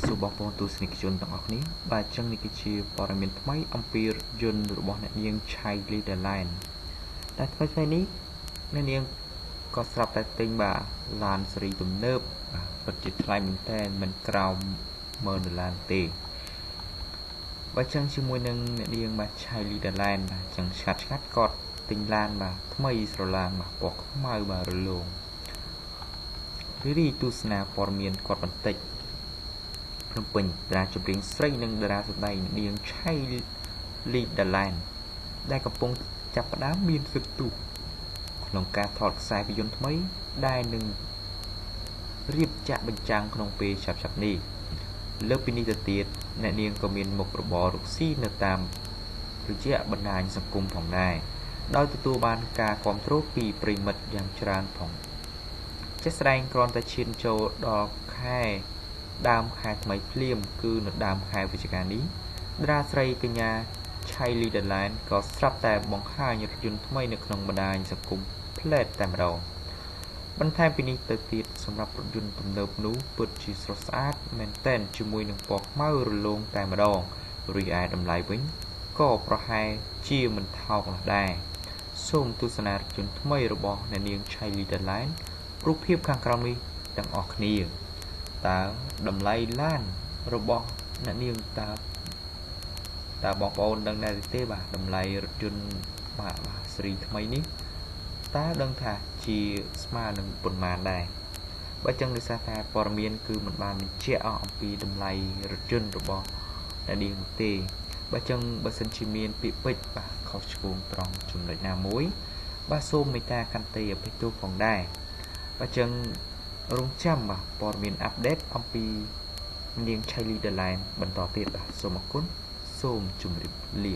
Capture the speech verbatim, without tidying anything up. សូមបងប្អូនទស្សនិកជនទាំងអស់គ្នាបាទចឹងនេះគឺជាព័ត៌មានថ្មីអំពីជនរបស់អ្នកនាងឆៃលីដាឡែនដែលថ្មីថ្មីនេះអ្នកនាងក៏ស្រាប់តែទិញបាទឡានស៊េរីទំនើបពិតជាថ្លៃមែនតេនមិនក្រោម ព្រំពេញរាជបរិងស្រីនិងតារាសម្ដែងនាងឆៃលីដាឡែនដែលកំពុងចាប់ផ្ដើមមានសិទ្ធិទូក្នុងការថតខ្សែភាពយន្តថ្មីដែលនឹងរៀបចាក់បញ្ចាំងក្នុងពេលឆាប់ៗនេះ ដាំខែថ្មីភ្លាមគឺនៅដាំខែវិជ្ជការនេះ តាមបងប្អូនដឹងដែរទេបាទតម្លៃឡានរបស់អ្នកនាងតាបងប្អូនដឹងដែរទេបាទ រងចាំបាទព័ត៌មានអាប់ដេតអំពីនាងឆៃលីដាឡែនបន្តទៀតបាទសូមអរគុណសូមជម្រាបលា